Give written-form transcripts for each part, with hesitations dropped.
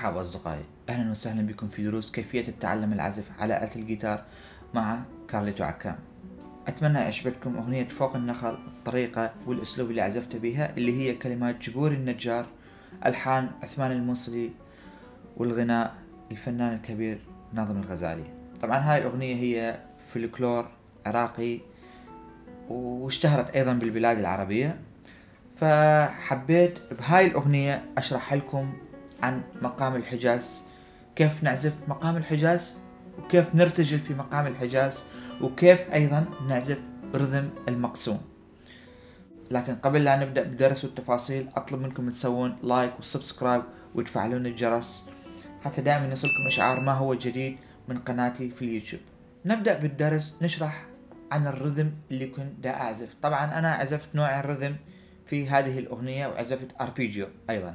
مرحبا أصدقائي، أهلا وسهلا بكم في دروس كيفية التعلم العزف على آلة الجيتار مع كارليتو عكام. أتمنى أعجبتكم أغنية فوق النخل، الطريقة والأسلوب اللي عزفت بها اللي هي كلمات جبور النجار، ألحان عثمان المصري، والغناء الفنان الكبير ناظم الغزالي. طبعا هاي الأغنية هي فلكلور عراقي واشتهرت أيضا بالبلاد العربية، فحبيت بهاي الأغنية أشرح لكم عن مقام الحجاز، كيف نعزف مقام الحجاز وكيف نرتجل في مقام الحجاز وكيف أيضا نعزف رذم المقسوم. لكن قبل لا نبدأ بالدرس والتفاصيل أطلب منكم تسوون لايك وسبسكرايب وتفعلون الجرس حتى دائما يصلكم إشعار ما هو جديد من قناتي في اليوتيوب. نبدأ بالدرس، نشرح عن الرذم اللي كنت دا أعزف. طبعا أنا عزفت نوع الرذم في هذه الأغنية وعزفت أربيجيو أيضا.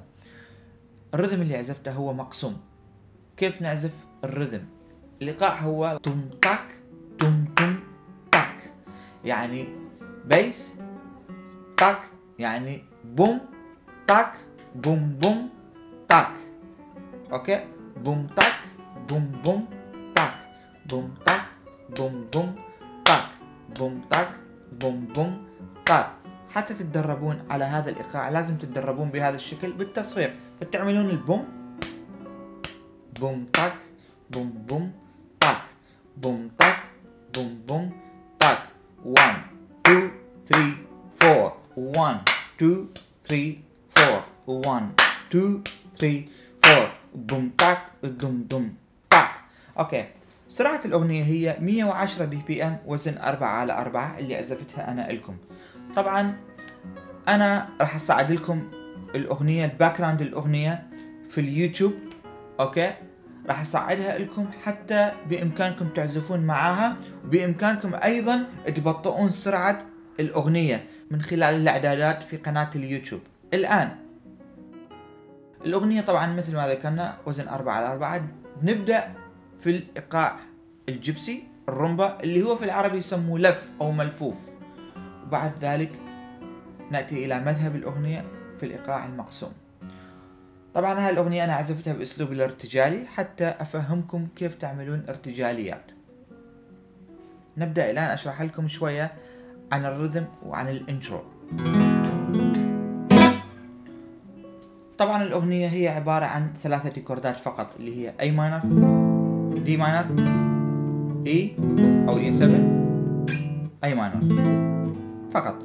الرذم اللي عزفته هو مقسوم. كيف نعزف الرذم؟ الايقاع هو توم تاك توم توم تاك، يعني بيس تاك، يعني بوم تاك بوم بوم تاك. اوكي، بوم تاك بوم بوم تاك، بوم تاك بوم بوم تاك، بوم تاك بوم بوم تاك. حتى تتدربون على هذا الايقاع لازم تتدربون بهذا الشكل بالتصفيق، فتعملون البوم بوم تاك بوم بوم تاك بوم تاك بوم بوم تاك. 1 2 3 4 1 2 3 4 1 2 3 4 بوم تاك دوم دوم تاك. اوكي، سرعة الأغنية هي 110 بي بي ام، وزن 4/4 اللي عزفتها أنا لكم. طبعا أنا راح أساعد لكم الأغنية، الباك جراوند الأغنية في اليوتيوب، أوكي؟ راح أساعدها لكم حتى بإمكانكم تعزفون معاها، وبإمكانكم أيضا تبطئون سرعة الأغنية من خلال الإعدادات في قناة اليوتيوب. الآن الأغنية طبعا مثل ما ذكرنا وزن 4/4. نبدأ في الإيقاع الجبسي الرمبا اللي هو في العربي يسموه لف أو ملفوف، وبعد ذلك نأتي إلى مذهب الأغنية في الإيقاع المقسوم. طبعا هاي الأغنية أنا عزفتها بأسلوب الارتجالي حتى أفهمكم كيف تعملون ارتجاليات. نبدأ الآن أشرح لكم شوية عن الرذم وعن الانترو. طبعا الأغنية هي عبارة عن 3 كوردات فقط، اللي هي أي ماينر، دي ماينر، إي أو إي 7، أي ماينر فقط.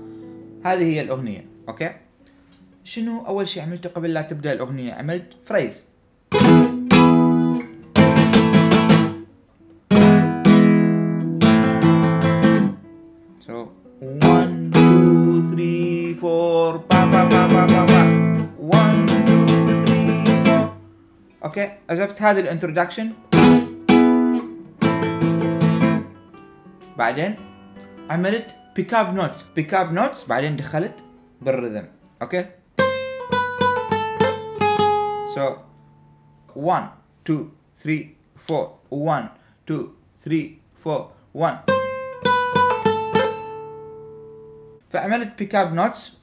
هذه هي الأغنية، أوكي؟ شنو أول شيء عملته قبل لا تبدأ الأغنية؟ عملت فريز، so 1 2 3 4 با با با با با با 1 2 3 4. أوكي، عزفت هذه الانترودكشن، بعدين عملت بيك أب نوتس، بعدين دخلت بالرذم، أوكي؟ So 1 2 3 4 1 2 3 4 1. فعملت بيك اب نوتس.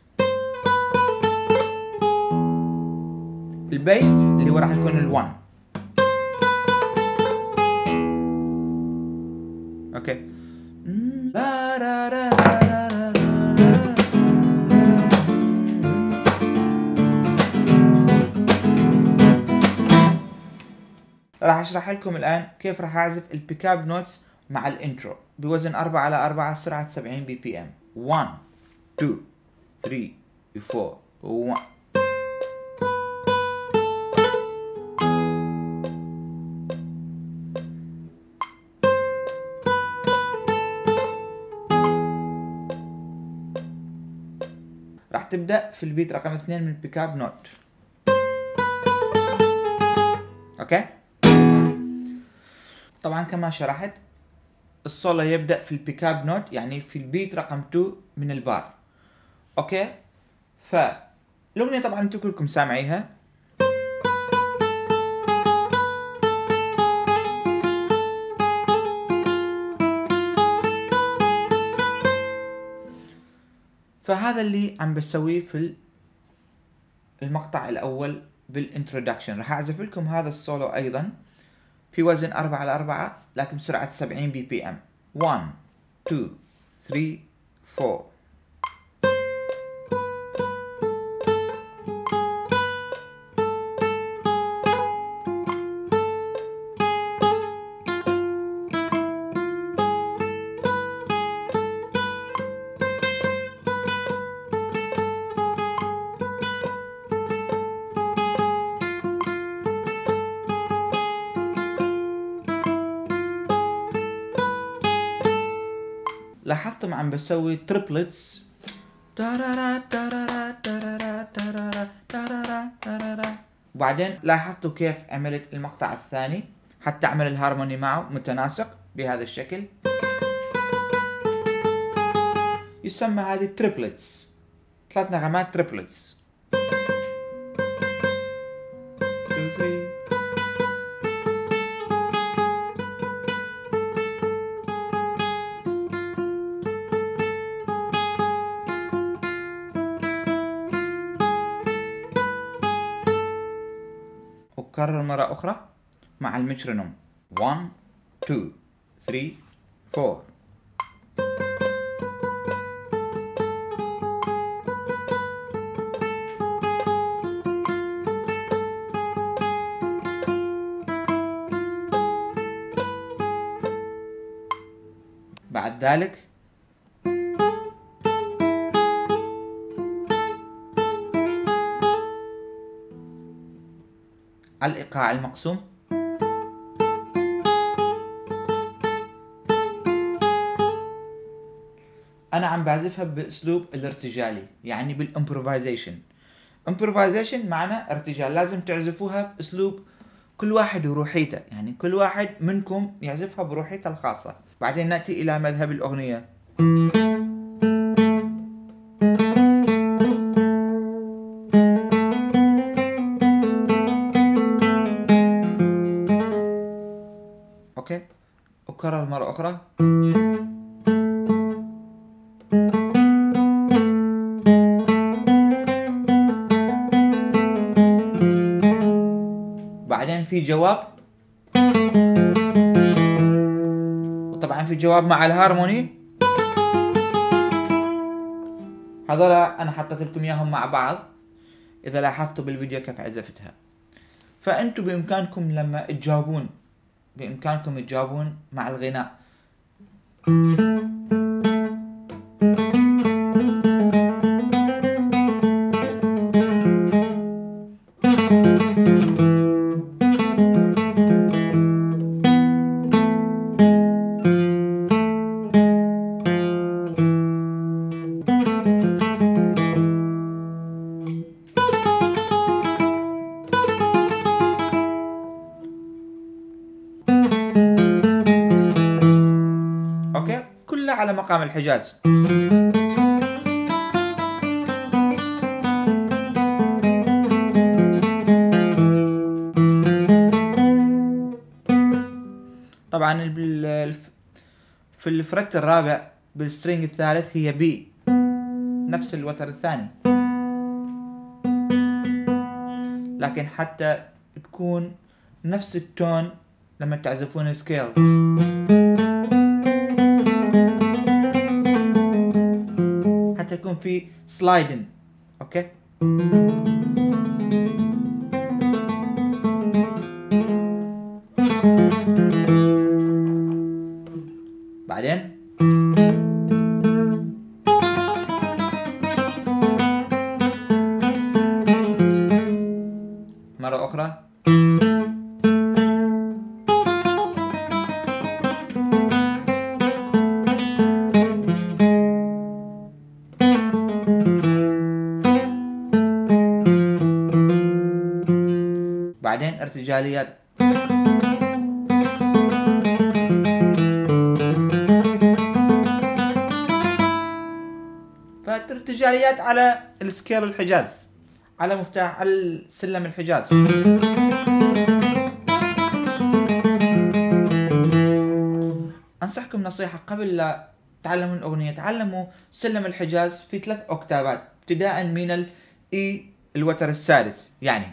البيس اللي هو راح يكون ال1، اوكي. راح اشرح لكم الان كيف راح اعزف البيك اب نوتس مع الانترو بوزن 4/4، سرعه 70 بي بي ام. 1 2 3 4 1. راح تبدا في البيت رقم 2 من البيك اب نوت، اوكي. طبعا كما شرحت الصولة يبدأ في البيك اب نوت، يعني في البيت رقم 2 من البار، اوكي. فالأغنية طبعا انتم كلكم سامعيها، فهذا اللي عم بسويه في المقطع الأول بالانترودكشن. راح اعزف لكم هذا السولو ايضا في وزن 4/4 لكن بسرعة 70 بي بي ام. 1 2 3 4 لاحظتم عم بسوي تريبلتس وبعدين لاحظتوا كيف عملت المقطع الثاني حتى اعمل الهارموني معه متناسق بهذا الشكل. يسمى هذه تريبلتس، 3 نغمات تريبلتس. كرر مرة أخرى مع المترونوم 1 2 3 4 بعد ذلك على الإيقاع المقسوم أنا عم بعزفها بأسلوب الارتجالي، يعني بالإمبروفايزيشن. إمبروفايزيشن معنى ارتجال، لازم تعزفوها بأسلوب كل واحد وروحيته، يعني كل واحد منكم يعزفها بروحيته الخاصة. بعدين نأتي إلى مذهب الأغنية. أكرر مرة أخرى. بعدين في جواب، وطبعا في جواب مع الهارموني. هذولا أنا حطيت لكم إياهم مع بعض إذا لاحظتوا بالفيديو كيف عزفتها. فأنتوا بإمكانكم لما تجاوبون مع الغناء. كلها على مقام الحجاز. طبعا في الفرت الرابع بالسترينج الثالث هي بي، نفس الوتر الثاني، لكن حتى تكون نفس التون لما تعزفون السكيل. يكون في سلايدن، اوكي. بعدين مرة أخرى. بعدين ارتجاليات. فالارتجاليات على السكيل الحجاز، على مفتاح السلم الحجاز. انصحكم نصيحة قبل لا تعلموا الأغنية، تعلموا سلم الحجاز في 3 أوكتافات ابتداء من الإي الوتر السادس، يعني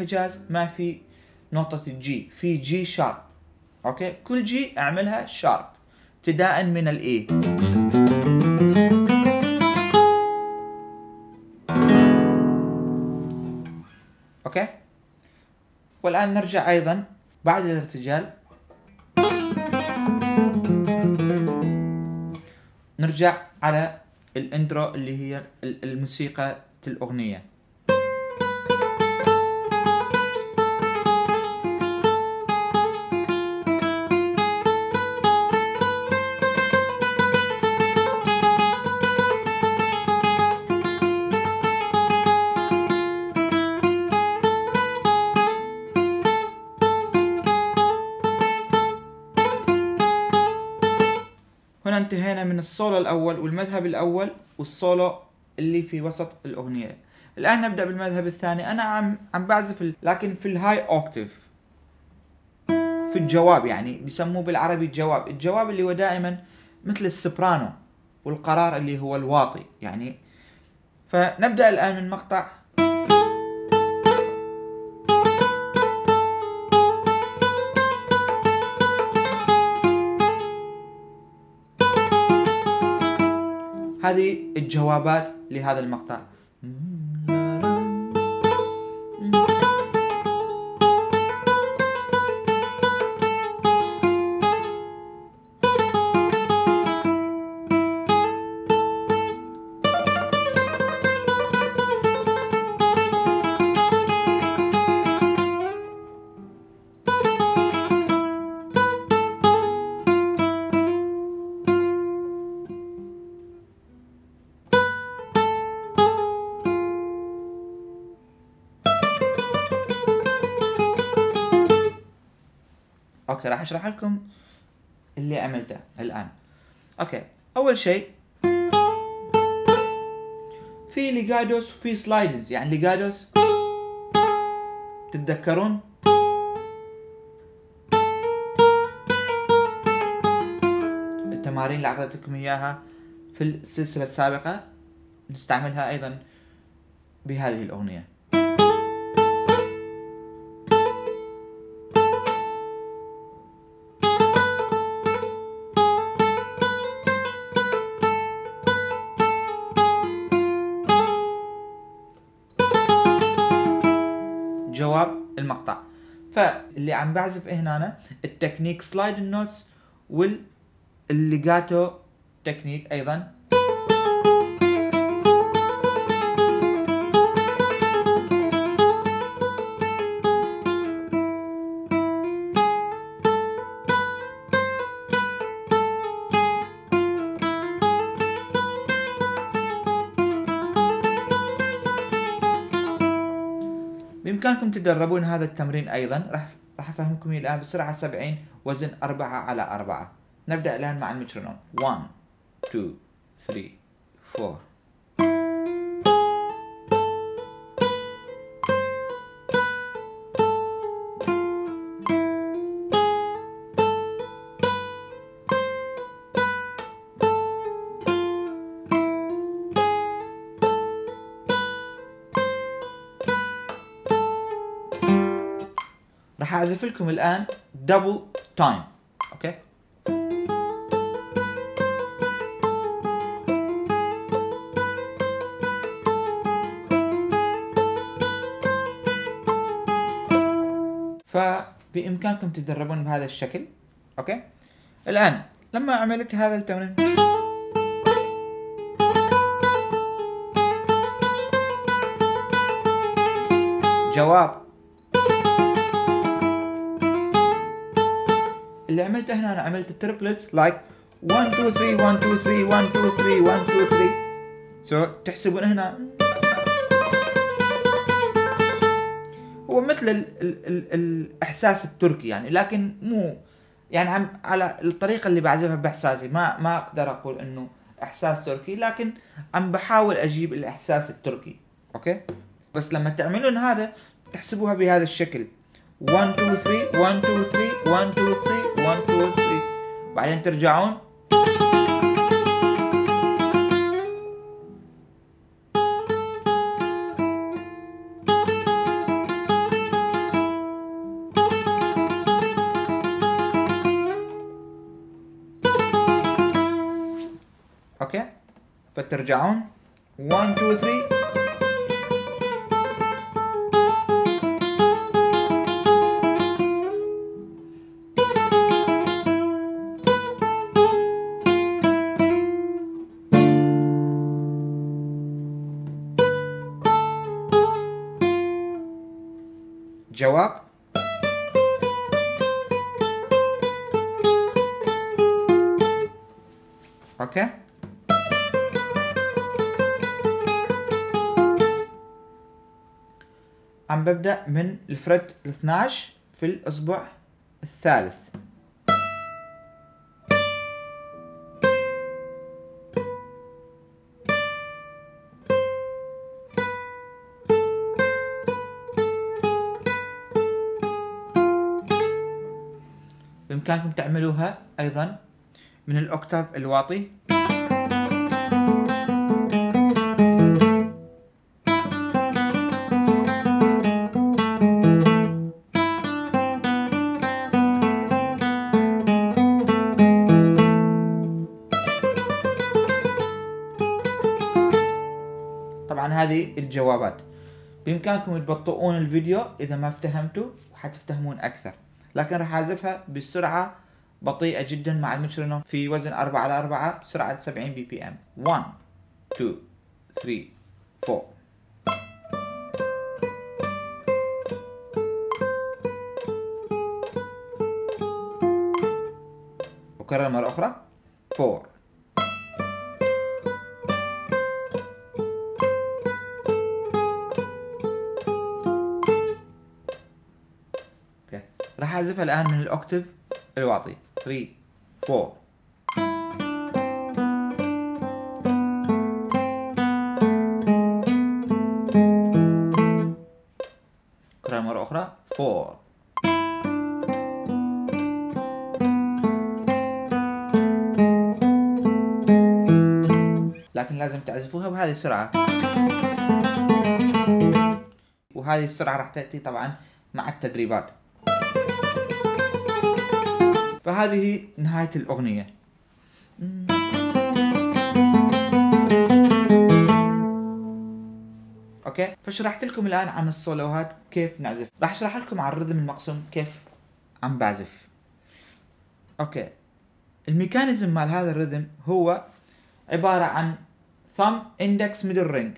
الحجاز ما في نقطة الجي، في جي شارب. اوكي، كل جي اعملها شارب ابتداء من الاي. اوكي، والان نرجع ايضا بعد الارتجال، نرجع على الاندرو اللي هي الموسيقى الأغنية. هنا انتهينا من السولو الأول والمذهب الأول والسولو اللي في وسط الأغنية. الآن نبدأ بالمذهب الثاني. أنا عم بعزف لكن في الهاي أوكتيف، في الجواب، يعني بيسموه بالعربي الجواب. الجواب اللي هو دائما مثل السبرانو والقرار اللي هو الواطي يعني. فنبدأ الآن من مقطع هذه الجوابات لهذا المقطع. اوكي، راح اشرح لكم اللي عملته الان. اوكي، اول شيء في ليجادوس وفي سلايدنز. يعني ليجادوس تتذكرون التمارين اللي اعطيتكم اياها في السلسله السابقه، نستعملها ايضا بهذه الاغنيه. جواب المقطع. فاللي عم بعزف هنا أنا التكنيك سلايد النوتس والليجاتو تكنيك ايضا. بإمكانكم تدربون هذا التمرين أيضا، راح أفهمكم الآن بسرعة 70 وزن 4 على 4. نبدأ الآن مع المترونوم 1 2 3 4. راح أعزف لكم الآن دبل تايم. أوكي، فبإمكانكم تتدربون بهذا الشكل. أوكي، الآن لما عملت هذا التمرين جواب، اللي عملته هنا انا عملت التربلتس لايك 1 2 3 1 2 3 1 2 3 1 2 3. سو تحسبون هنا هو مثل الاحساس التركي يعني، لكن مو يعني على الطريقه اللي بعزفها باحساسي. ما اقدر اقول انه احساس تركي، لكن عم بحاول اجيب الاحساس التركي. اوكي، بس لما تعملون هذا تحسبوها بهذا الشكل 1 2 3 1 2 3 1 2 3 1 2 3، بعدين ترجعون. فترجعون 1 2 3 جواب اوكي. عم ببدأ من الفرد 12 في الأصبع الثالث. بإمكانكم تعملوها أيضا من الأوكتاف الواطي. طبعا هذه الجوابات. بإمكانكم تبطئون الفيديو إذا ما افتهمتوا وحتفتهمون أكثر، لكن راح أعزفها بسرعة بطيئة جدا مع المترونوم في وزن 4×4 بسرعة 70 بي بي ام. 1 2 3 4 وكرر مرة أخرى 4 okay. راح أعزفها الآن من الأوكتيف الواطي 3 4 كرر مرة أخرى 4 لكن لازم تعزفوها بهذه السرعة، وهذه السرعة راح تأتي طبعا مع التدريبات. فهذه نهاية الأغنية. اوكي، فشرحت لكم الآن عن السولوهات كيف نعزف. راح اشرح لكم عن الرذم المقسوم كيف عم بعزف. اوكي، الميكانيزم مال هذا الرذم هو عبارة عن ثم اندكس ميدل رينج.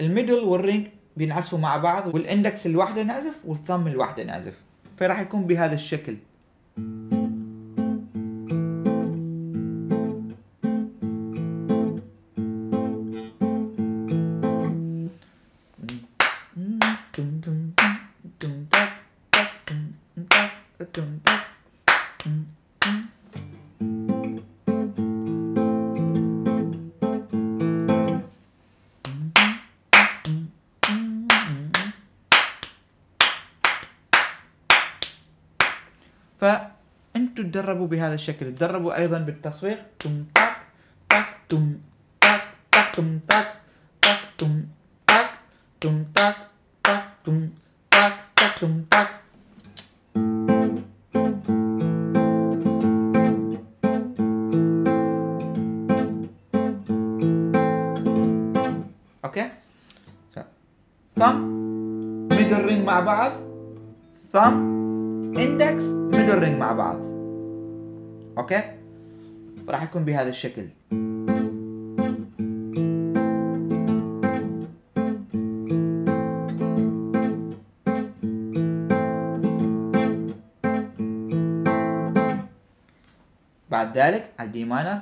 الميدل والرينج بينعزفوا مع بعض، والاندكس الواحدة نعزف والثم الواحدة نعزف، فراح يكون بهذا الشكل. فأنتوا تدربوا بهذا الشكل، تدربوا أيضا بالتصفيق تم تاك تاك تم تاك تاك تم تاك تاك تم تاك تم تاك تاك تم تاك تاك تم تاك. اوكي، ثم ميدل رينج مع بعض، ثم اندكس ميدل رينج مع بعض. اوكي، راح يكون بهذا الشكل. بعد ذلك على الدي ماينر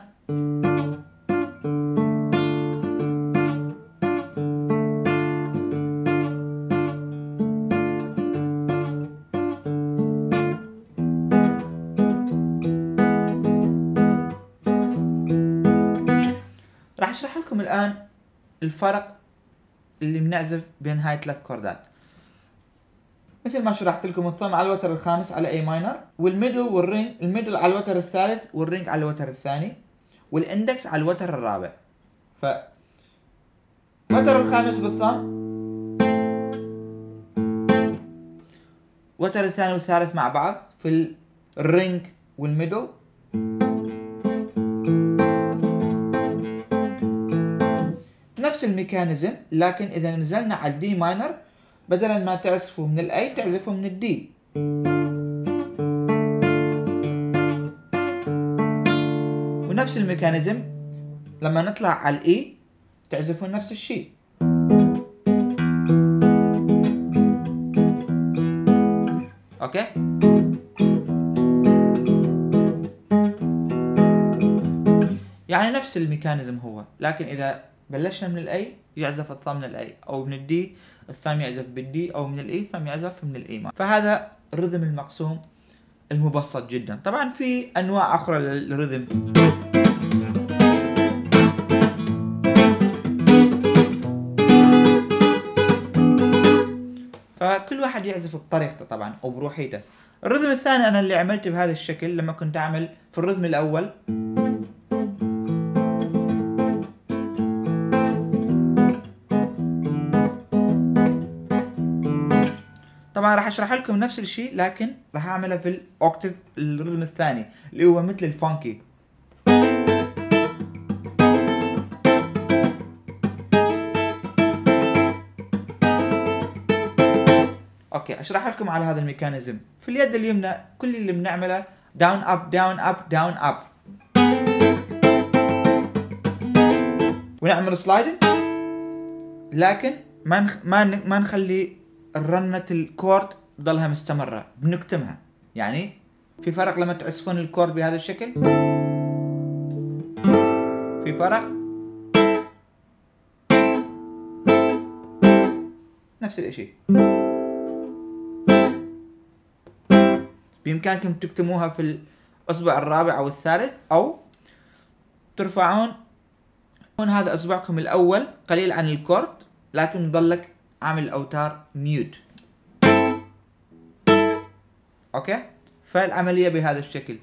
راح اشرح لكم الان الفرق اللي بنعزف بين هاي ثلاث كوردات. مثل ما شرحت لكم، الثم على الوتر الخامس على اي ماينر، والميدل والرينج الميدل على الوتر الثالث والرينج على الوتر الثاني، والاندكس على الوتر الرابع. ف الوتر الخامس بالثم، الوتر الثاني والثالث مع بعض في الرينج والميدل، نفس الميكانيزم، لكن إذا نزلنا على الدي ماينر بدلا ما تعزفه من الأي تعزفه من الدي. ونفس الميكانيزم لما نطلع على الإي تعزفون نفس الشيء. أوكي؟ يعني نفس الميكانيزم هو، لكن إذا بلشنا من الأي يعزف الطا من الأي، أو من الدي الثامن يعزف بالدي، أو من الإي الثامن يعزف من الإي. فهذا الرذم المقسوم المبسط جدا. طبعا في أنواع أخرى للرذم. فكل واحد يعزف بطريقته طبعا أو بروحيته. الرذم الثاني أنا اللي عملته بهذا الشكل لما كنت أعمل في الرذم الأول. طبعا راح اشرح لكم نفس الشيء لكن راح اعمله في الاوكتيف الرذم الثاني اللي هو مثل الفانكي. اوكي اشرح لكم على هذا الميكانيزم. في اليد اليمنى كل اللي بنعمله داون اب داون اب داون اب، ونعمل سلايدنج لكن ما نخلي الرنة الكورد تضلها مستمرة، بنكتمها. يعني في فرق لما تعزفون الكورد بهذا الشكل، في فرق. نفس الاشي بإمكانكم تكتموها في الأصبع الرابع أو الثالث، أو ترفعون هذا أصبعكم الأول قليل عن الكورد لكن يضلك عامل الأوتار ميوت. أوكي؟ فالعملية بهذا الشكل.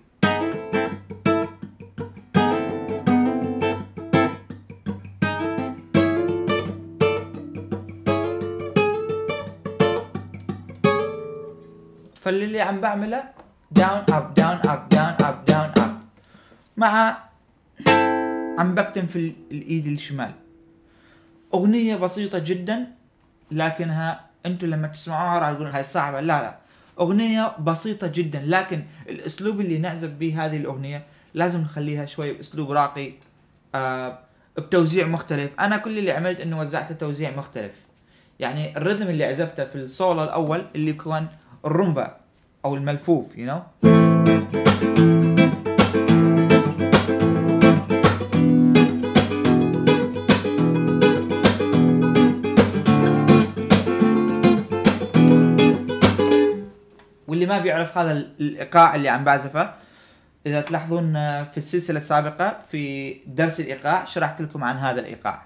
فاللي عم بعمله داون أب داون أب داون أب داون أب، مع عم بكتم في الإيد الشمال. أغنية بسيطة جدا لكنها انتم لما تسمعوها راح تقولون هاي صعبه. لا لا، اغنيه بسيطه جدا لكن الاسلوب اللي نعزف به هذه الاغنيه لازم نخليها شوي باسلوب راقي، بتوزيع مختلف. انا كل اللي عملت انه وزعته توزيع مختلف. يعني الرذم اللي عزفته في السولو الاول اللي كان الرمبا او الملفوف، يو you know؟ ما بيعرف هذا الايقاع اللي عم بعزفه، اذا تلاحظون في السلسله السابقه في درس الايقاع شرحت لكم عن هذا الايقاع.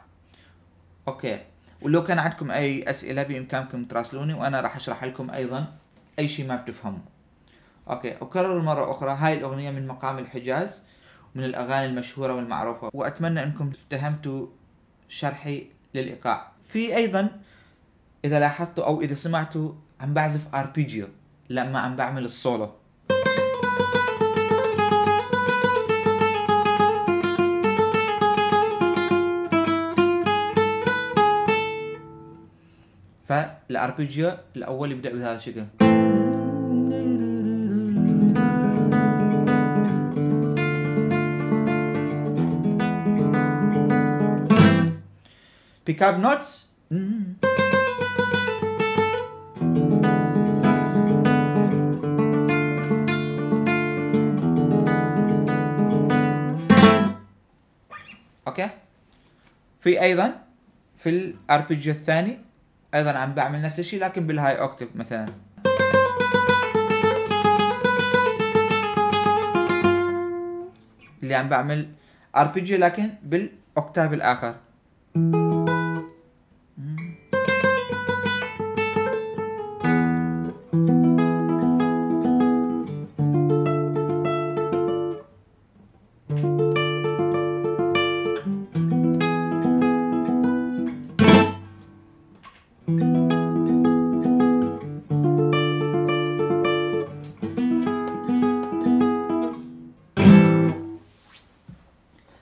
اوكي، ولو كان عندكم اي اسئله بامكانكم تراسلوني وانا راح اشرح لكم ايضا اي شيء ما بتفهمه. اوكي، اكرر مره اخرى هاي الاغنيه من مقام الحجاز ومن الاغاني المشهوره والمعروفه، واتمنى انكم افتهمتوا شرحي للايقاع. في ايضا اذا لاحظتوا او اذا سمعتوا عم بعزف اربيجيو لما عم بعمل السولو. فالاربيجيو الاول يبدأ بهذا الشكل، بيك اب نوتس في ايضا في الاربيجيو الثاني ايضا عم بعمل نفس الشيء لكن بالهاي اوكتيف مثلا. اللي عم بعمل اربيجيو لكن بالاوكتاف الاخر.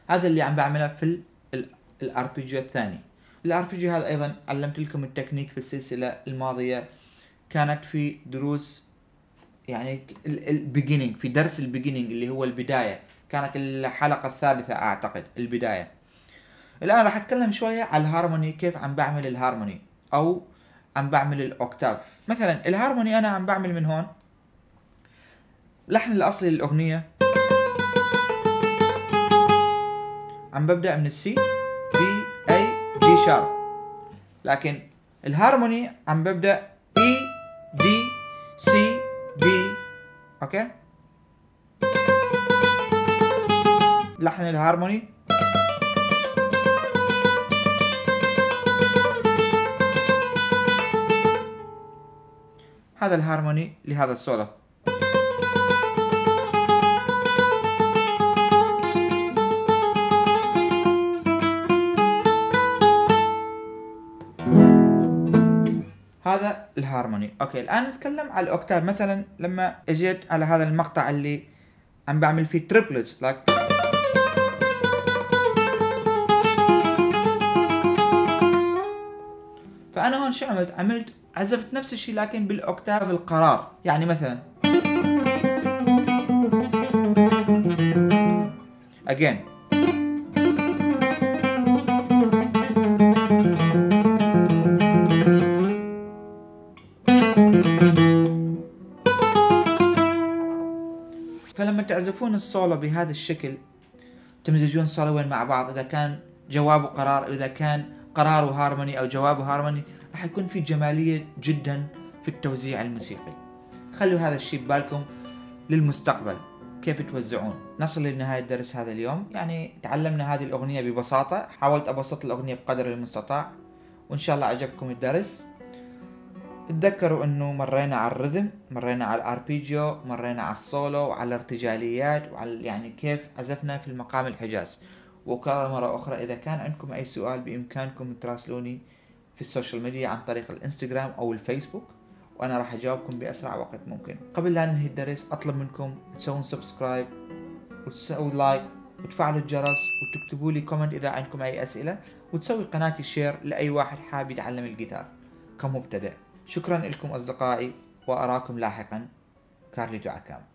هذا اللي عم بعمله في الاربيجيو الثاني. الار بي جي هذا ايضا علمت لكم التكنيك في السلسلة الماضية، كانت في دروس يعني البيجينينج، في درس البيجينينج اللي هو البداية، كانت الحلقة الثالثة اعتقد البداية. الان راح اتكلم شوية على الهارموني، كيف عم بعمل الهارموني او عم بعمل الاوكتاف. مثلا الهارموني انا عم بعمل من هون لحن الاصلي للاغنية، عم ببدأ من السي بي اي جي شارب، لكن الهارموني عم ببدأ اي دي سي بي. اوكي، لحن الهارموني هذا الهارموني لهذا السولو. هذا الهارموني. اوكي، الان نتكلم على الاوكتاف. مثلا لما اجيت على هذا المقطع اللي عم بعمل فيه تريبلتس، فانا هون شو عملت؟ عملت عزفت نفس الشيء لكن بالاوكتاف القرار. يعني مثلا again فلما تعزفون السولو بهذا الشكل تمزجون سولوين مع بعض، اذا كان جوابه قرار، اذا كان قراره هارموني او جوابه هارموني، راح يكون في جمالية جدا في التوزيع الموسيقي. خلوا هذا الشيء ببالكم للمستقبل كيف توزعون. نصل لنهاية درس هذا اليوم، يعني تعلمنا هذه الأغنية ببساطة، حاولت أبسط الأغنية بقدر المستطاع، وإن شاء الله عجبكم الدرس. اتذكروا إنه مرينا على الرذم، مرينا على الأربيجيو، مرينا على السولو، وعلى الارتجاليات، وعلى يعني كيف عزفنا في المقام الحجاز. وكذا مرة أخرى، إذا كان عندكم أي سؤال بإمكانكم تراسلوني في السوشيال ميديا عن طريق الانستغرام او الفيسبوك، وانا راح اجاوبكم باسرع وقت ممكن. قبل لا ننهي الدرس اطلب منكم تسوون سبسكرايب وتسووا لايك وتفعلوا الجرس وتكتبوا لي كومنت اذا عندكم اي اسئله، وتسوي قناتي شير لاي واحد حاب يتعلم الجيتار كمبتدئ. شكرا لكم اصدقائي، واراكم لاحقا. كارليتو عكام.